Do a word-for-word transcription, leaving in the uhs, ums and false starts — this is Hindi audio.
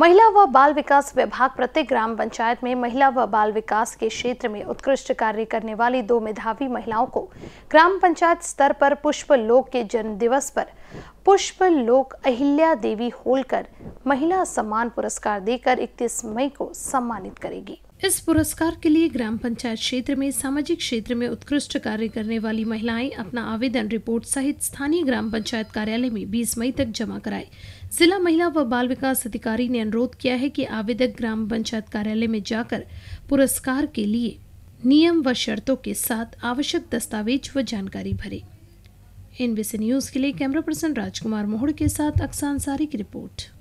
महिला व बाल विकास विभाग प्रत्येक ग्राम पंचायत में महिला व बाल विकास के क्षेत्र में उत्कृष्ट कार्य करने वाली दो मेधावी महिलाओं को ग्राम पंचायत स्तर पर पुष्प लोक के जन्म दिवस पर पुष्प लोक अहिल्या देवी होलकर महिला सम्मान पुरस्कार देकर इकतीस मई को सम्मानित करेगी। इस पुरस्कार के लिए ग्राम पंचायत क्षेत्र में सामाजिक क्षेत्र में उत्कृष्ट कार्य करने वाली महिलाएं अपना आवेदन रिपोर्ट सहित स्थानीय ग्राम पंचायत कार्यालय में बीस मई तक जमा कराएं। जिला महिला व बाल विकास अधिकारी ने अनुरोध किया है कि आवेदक ग्राम पंचायत कार्यालय में जाकर पुरस्कार के लिए नियम व शर्तों के साथ आवश्यक दस्तावेज व जानकारी भरे। I N B C N news के लिए कैमरा पर्सन राजकुमार मोहड़ के साथ अक्ष अंसारी की रिपोर्ट।